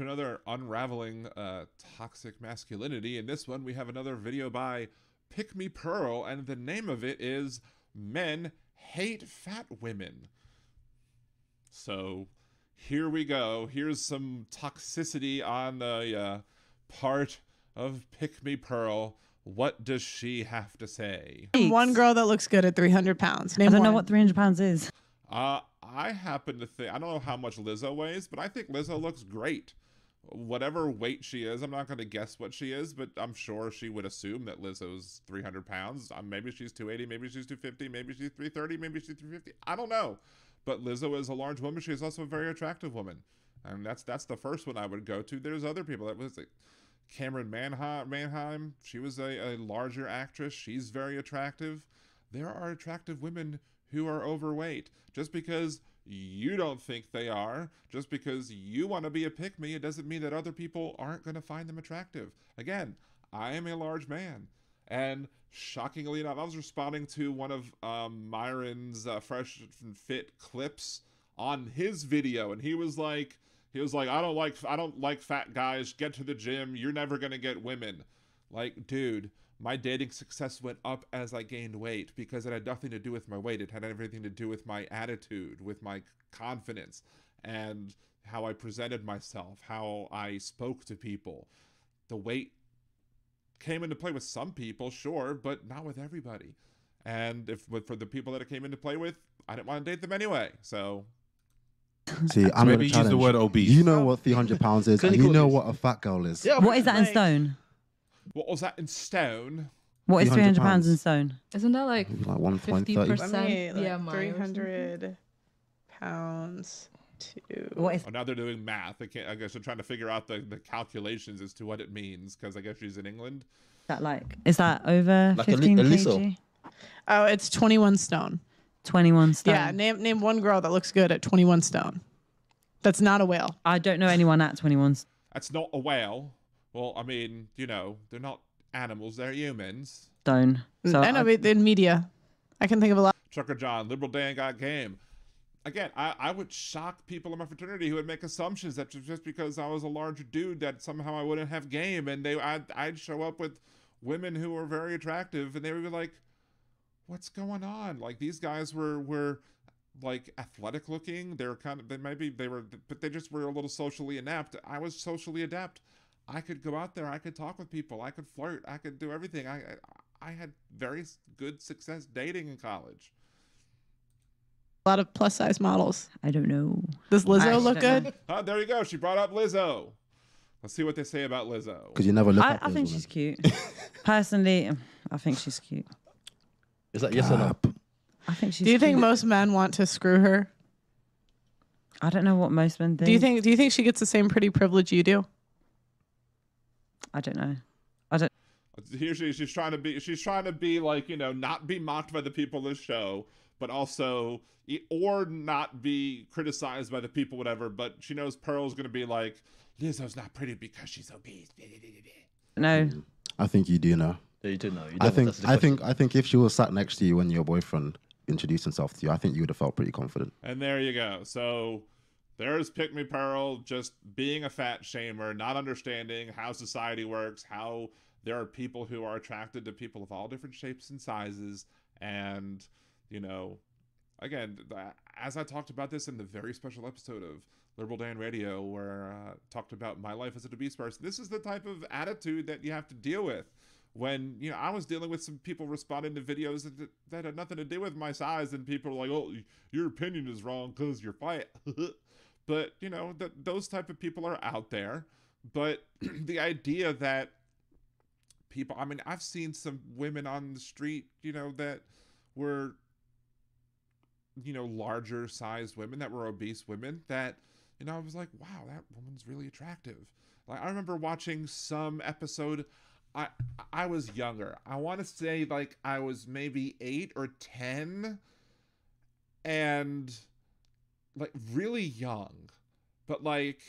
to another unraveling toxic masculinity. In this one, we have another video by Pick Me Pearl, and the name of it is Men Hate Fat Women. So here we go. Here's some toxicity on the part of Pick Me Pearl. What does she have to say? One girl that looks good at 300 pounds. Name I don't know what 300 pounds is. I happen to think, I don't know how much Lizzo weighs, but I think Lizzo looks great. Whatever weight she is, I'm not going to guess what she is, but I'm sure she would assume that Lizzo's 300 pounds. Maybe she's 280, maybe she's 250, maybe she's 330, maybe she's 350. I don't know. But Lizzo is a large woman. She is also a very attractive woman. And that's the first one I would go to. There's other people that was like Cameron Manheim. She was a larger actress. She's very attractive. There are attractive women who are overweight. Just because you don't think they are, just because you want to be a pick-me, it doesn't mean that other people aren't going to find them attractive. Again, I am a large man. And shockingly enough, I was responding to one of Myron's Fresh and Fit clips on his video, and he was like, I don't like fat guys. Get to the gym. You're never gonna get women. Like, dude, my dating success went up as I gained weight because it had nothing to do with my weight. It had everything to do with my attitude, with my confidence, and how I presented myself, how I spoke to people. The weight came into play with some people, sure, but not with everybody. And for the people that it came into play with, I didn't want to date them anyway. So. See, I'm going to use the word obese. You know what 300 pounds is, and you know what a fat girl is. Yeah, what is that in stone? What was that in stone? What is 300 pounds in stone? Isn't that like 1.30%? Yeah, 300 pounds to... What is... Oh, now they're doing math. I guess they're trying to figure out the calculations as to what it means, because I guess she's in England. That like, is that over like 15 kg? Oh, it's 21 stone. 21 stone. Yeah, name one girl that looks good at 21 stone. That's not a whale. I don't know anyone at 21. That's not a whale. Well, I mean, you know, they're not animals, they're humans. Stone. So I know, in media. I can think of a lot. Trucker John, Liberal Dan got game. Again, I would shock people in my fraternity who would make assumptions that just because I was a larger dude that somehow I wouldn't have game, and I'd show up with women who were very attractive, and they would be like, what's going on? Like, these guys were like athletic looking. They were but they just were a little socially inept. I was socially adept. I could go out there. I could talk with people. I could flirt. I could do everything. I had very good success dating in college. A lot of plus size models. I don't know. Does Lizzo look good? Oh, there you go. She brought up Lizzo. Let's see what they say about Lizzo. Because you never look at I think she's cute. Personally, I think she's cute. Is that yes or no? I think she's. Do you think most men want to screw her? I don't know what most men think. Do you think she gets the same pretty privilege you do? I don't know. I don't. Here she's trying to be. She's trying to be like, you know, not be mocked by the people of the show, but also or not be criticized by the people, whatever. But she knows Pearl's going to be like, Lizzo's not pretty because she's obese. No. I think you do know. You do know. I think if she was sat next to you when your boyfriend introduced himself to you, I think you would have felt pretty confident. And there you go. So there's Pick Me Pearl just being a fat shamer, not understanding how society works, how there are people who are attracted to people of all different shapes and sizes. And, you know, again, as I talked about this in the very special episode of Liberal Dan Radio, where I talked about my life as an obese person, this is the type of attitude that you have to deal with. When, you know, I was dealing with some people responding to videos that had nothing to do with my size, and people were like, oh, your opinion is wrong because you're fat. But, you know, those type of people are out there. But the idea that people, I mean, I've seen some women on the street, you know, that were, you know, larger sized women, that were obese women, that, you know, I was like, wow, that woman's really attractive. Like, I remember watching some episode. I was younger. I want to say like I was maybe 8 or 10, and like really young, but like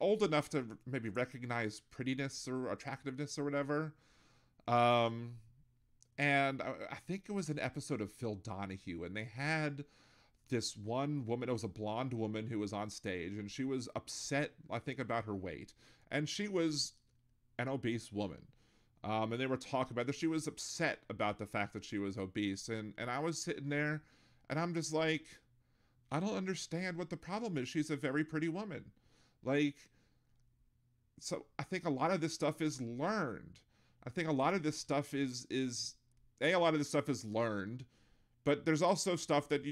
old enough to maybe recognize prettiness or attractiveness or whatever. And I think it was an episode of Phil Donahue, and they had this one woman, it was a blonde woman who was on stage, and she was upset, I think, about her weight. And she was an obese woman. And they were talking about that. She was upset about the fact that she was obese. And I was sitting there, and I'm just like, I don't understand what the problem is. She's a very pretty woman. Like, so I think a lot of this stuff is learned. I think a lot of this stuff is learned. But there's also stuff that,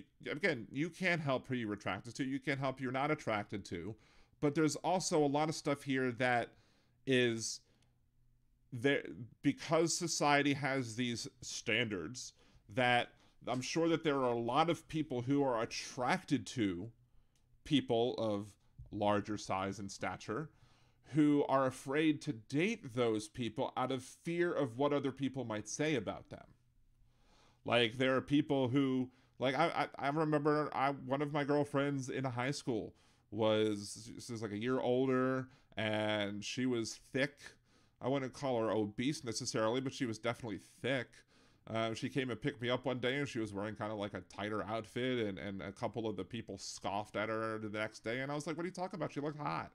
you can't help who you're attracted to. You can't help who you're not attracted to. But there's also a lot of stuff here that is there because society has these standards that I'm sure that there are a lot of people who are attracted to people of larger size and stature who are afraid to date those people out of fear of what other people might say about them. Like, there are people who, like, I remember one of my girlfriends in high school was like a year older, and she was thick. I wouldn't call her obese necessarily, but she was definitely thick. She came and picked me up one day, and she was wearing kind of like a tighter outfit, and a couple of the people scoffed at her the next day, and I was like, what are you talking about? She looked hot.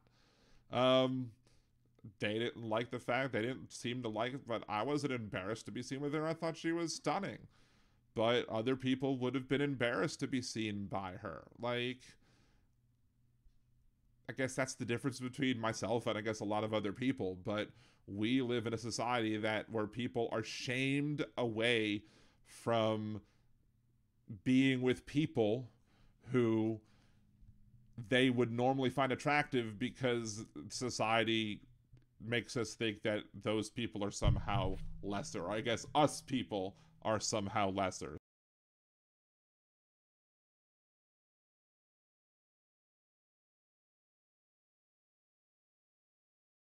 They didn't like the fact, they didn't seem to like it, but I wasn't embarrassed to be seen with her. I thought she was stunning. But other people would have been embarrassed to be seen by her. Like, I guess that's the difference between myself and I guess a lot of other people. But we live in a society where people are shamed away from being with people who they would normally find attractive because society makes us think that those people are somehow lesser. Or I guess us people are somehow lesser.